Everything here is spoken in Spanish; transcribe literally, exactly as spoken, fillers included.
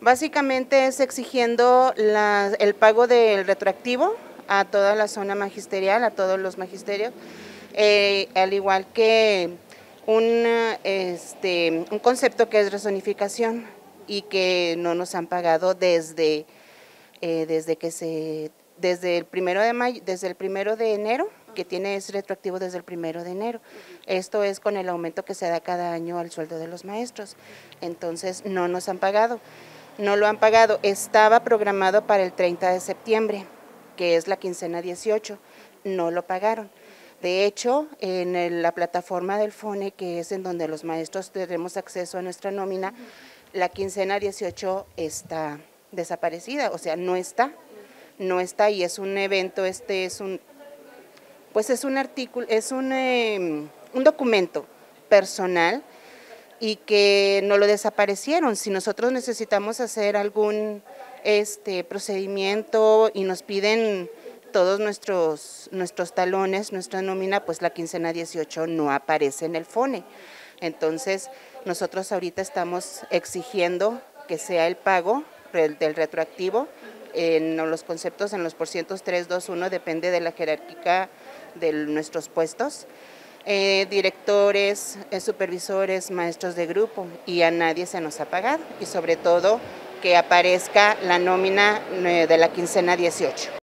Básicamente es exigiendo la, el pago del retroactivo a toda la zona magisterial, a todos los magisterios, eh, al igual que un, este, un concepto que es rezonificación y que no nos han pagado desde, eh, desde, que se, desde, el primero de mayo, desde el primero de enero, que tiene es retroactivo desde el primero de enero. Esto es con el aumento que se da cada año al sueldo de los maestros. Entonces no nos han pagado. No lo han pagado, estaba programado para el treinta de septiembre, que es la quincena dieciocho, no lo pagaron. De hecho, en la plataforma del FONE, que es en donde los maestros tenemos acceso a nuestra nómina, la quincena dieciocho está desaparecida, o sea, no está, no está y es un evento, este es un, pues es un artículo, es un, eh, un documento personal, y que no lo desaparecieron. Si nosotros necesitamos hacer algún este, procedimiento y nos piden todos nuestros, nuestros talones, nuestra nómina, pues la quincena dieciocho no aparece en el FONE. Entonces, nosotros ahorita estamos exigiendo que sea el pago del retroactivo, en los conceptos, en los porcientos tres, dos, uno, depende de la jerárquica de nuestros puestos. Eh, directores, eh, supervisores, maestros de grupo, y a nadie se nos ha pagado, y sobre todo que aparezca la nómina eh, de la quincena dieciocho.